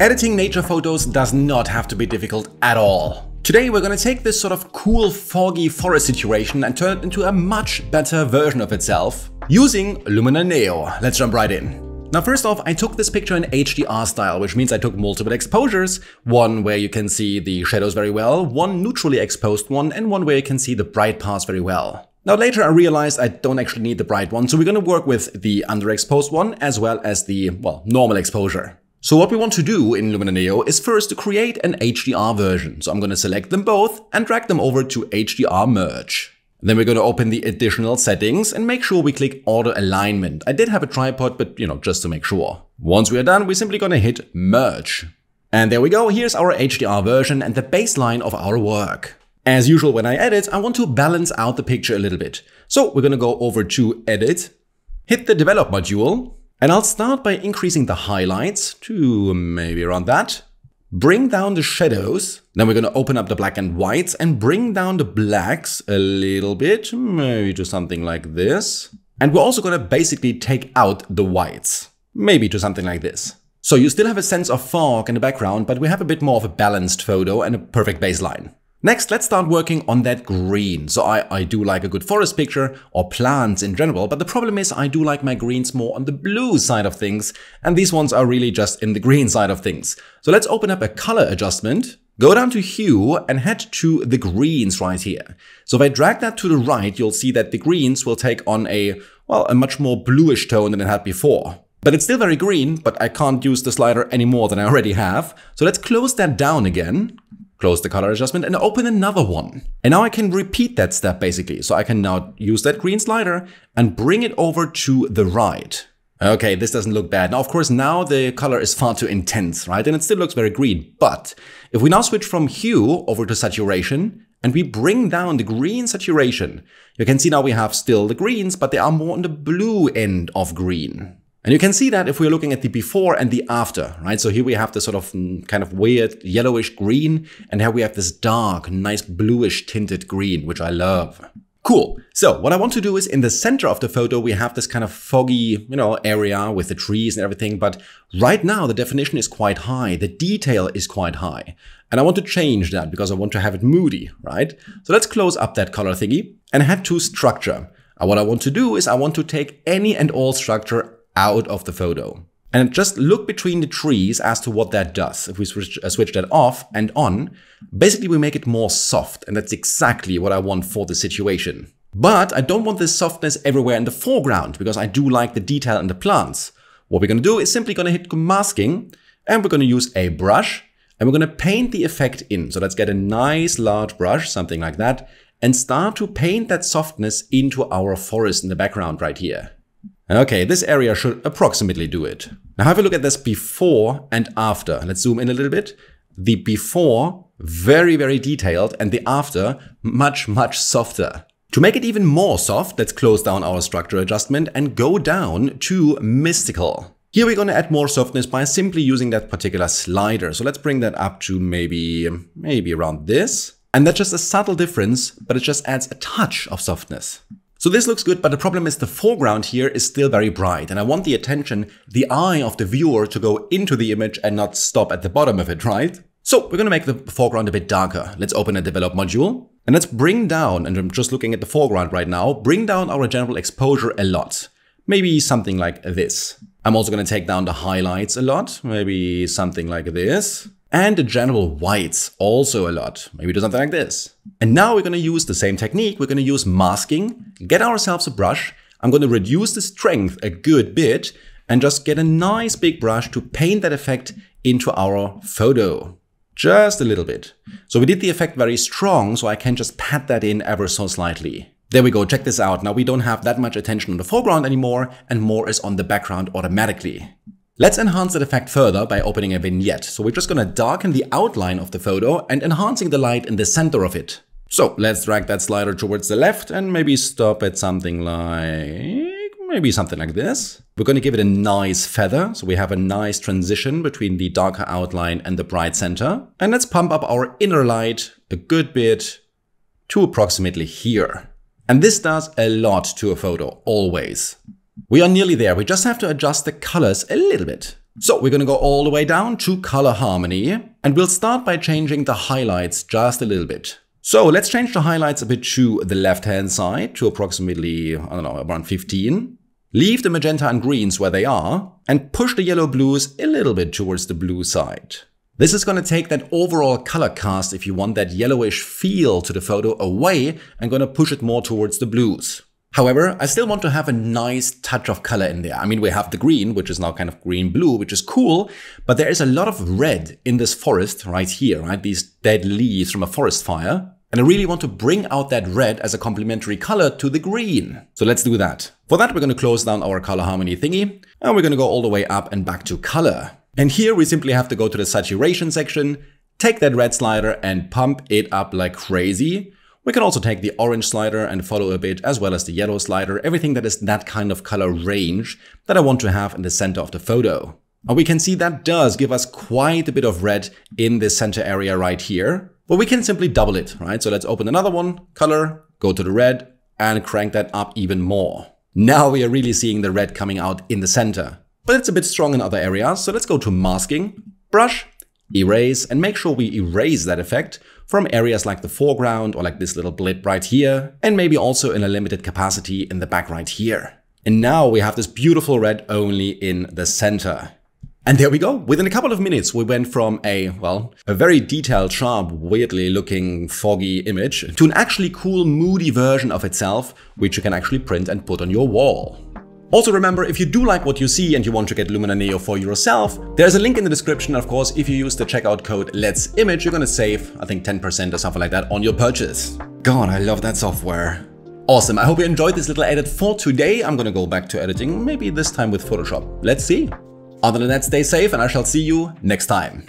Editing nature photos does not have to be difficult at all. Today we're going to take this sort of cool foggy forest situation and turn it into a much better version of itself using Luminar Neo. Let's jump right in. Now, first off, I took this picture in HDR style, which means I took multiple exposures, one where you can see the shadows very well, one neutrally exposed one, and one where you can see the bright parts very well. Now, later I realized I don't actually need the bright one, so we're going to work with the underexposed one as well as the, well, normal exposure. So what we want to do in Luminar Neo is first to create an HDR version. So I'm going to select them both and drag them over to HDR Merge. Then we're going to open the additional settings and make sure we click auto alignment. I did have a tripod, but you know, just to make sure. Once we are done, we're simply going to hit merge. And there we go. Here's our HDR version and the baseline of our work. As usual, when I edit, I want to balance out the picture a little bit. So we're going to go over to edit, hit the develop module, and I'll start by increasing the highlights to maybe around that. Bring down the shadows, then we're going to open up the black and whites and bring down the blacks a little bit, maybe to something like this. And we're also going to basically take out the whites, maybe to something like this. So you still have a sense of fog in the background, but we have a bit more of a balanced photo and a perfect baseline. Next, let's start working on that green. So I do like a good forest picture or plants in general, but the problem is I do like my greens more on the blue side of things, and these ones are really just in the green side of things. So let's open up a color adjustment, go down to hue and head to the greens right here. So if I drag that to the right, you'll see that the greens will take on a, well, a much more bluish tone than it had before. But it's still very green, but I can't use the slider any more than I already have. So let's close that down again. Close the color adjustment and open another one. And now I can repeat that step basically. So I can now use that green slider and bring it over to the right. Okay, this doesn't look bad. Now, of course, now the color is far too intense, right? And it still looks very green. But if we now switch from hue over to saturation and we bring down the green saturation, you can see now we have still the greens, but they are more on the blue end of green. And you can see that if we're looking at the before and the after, right? So here we have this sort of kind of weird yellowish green, and here we have this dark, nice bluish tinted green, which I love. Cool. So what I want to do is in the center of the photo, we have this kind of foggy, you know, area with the trees and everything. But right now the definition is quite high. The detail is quite high. And I want to change that because I want to have it moody, right? So let's close up that color thingy and head to structure. And what I want to do is I want to take any and all structure out of the photo. And just look between the trees as to what that does. If we switch that off and on, basically we make it more soft. And that's exactly what I want for the situation. But I don't want this softness everywhere in the foreground because I do like the detail in the plants. What we're going to do is simply going to hit masking and we're going to use a brush and we're going to paint the effect in. So let's get a nice large brush, something like that, and start to paint that softness into our forest in the background right here. Okay, this area should approximately do it. Now have a look at this before and after. Let's zoom in a little bit. The before, very, very detailed, and the after, much, much softer. To make it even more soft, let's close down our structure adjustment and go down to mystical. Here we're going to add more softness by simply using that particular slider. So let's bring that up to maybe around this. And that's just a subtle difference, but it just adds a touch of softness. So this looks good, but the problem is the foreground here is still very bright, and I want the attention, the eye of the viewer to go into the image and not stop at the bottom of it, right? So we're going to make the foreground a bit darker. Let's open a develop module and let's bring down, and I'm just looking at the foreground right now, bring down our general exposure a lot. Maybe something like this. I'm also going to take down the highlights a lot, maybe something like this. And the general whites also a lot, maybe do something like this. And now we're going to use the same technique. We're going to use masking, get ourselves a brush. I'm going to reduce the strength a good bit and just get a nice big brush to paint that effect into our photo. Just a little bit. So we did the effect very strong, so I can just pat that in ever so slightly. There we go. Check this out. Now we don't have that much attention on the foreground anymore and more is on the background automatically. Let's enhance that effect further by opening a vignette. So we're just going to darken the outline of the photo and enhancing the light in the center of it. So let's drag that slider towards the left and maybe stop at something like, maybe something like this. We're going to give it a nice feather. So we have a nice transition between the darker outline and the bright center. And let's pump up our inner light a good bit to approximately here. And this does a lot to a photo, always. We are nearly there. We just have to adjust the colors a little bit. So we're going to go all the way down to color harmony, and we'll start by changing the highlights just a little bit. So let's change the highlights a bit to the left-hand side to approximately, I don't know, around 15. Leave the magenta and greens where they are and push the yellow blues a little bit towards the blue side. This is going to take that overall color cast, if you want that yellowish feel to the photo, away and going to push it more towards the blues. However, I still want to have a nice touch of color in there. I mean, we have the green, which is now kind of green-blue, which is cool, but there is a lot of red in this forest right here, right? These dead leaves from a forest fire. And I really want to bring out that red as a complementary color to the green. So let's do that. For that, we're going to close down our color harmony thingy, and we're going to go all the way up and back to color. And here we simply have to go to the saturation section, take that red slider and pump it up like crazy. We can also take the orange slider and follow a bit, as well as the yellow slider, everything that is that kind of color range that I want to have in the center of the photo. And we can see that does give us quite a bit of red in this center area right here, but we can simply double it, right? So let's open another one, color, go to the red and crank that up even more. Now we are really seeing the red coming out in the center, but it's a bit strong in other areas. So let's go to masking, brush, erase, and make sure we erase that effect from areas like the foreground or like this little blip right here, and maybe also in a limited capacity in the back right here. And now we have this beautiful red only in the center. And there we go. Within a couple of minutes, we went from a, well, a very detailed, sharp, weirdly looking, foggy image to an actually cool, moody version of itself, which you can actually print and put on your wall. Also remember, if you do like what you see and you want to get Luminar Neo for yourself, there's a link in the description. Of course, if you use the checkout code LETSIMAGE, you're going to save, I think, 10% or something like that on your purchase. God, I love that software. Awesome. I hope you enjoyed this little edit for today. I'm going to go back to editing, maybe this time with Photoshop. Let's see. Other than that, stay safe and I shall see you next time.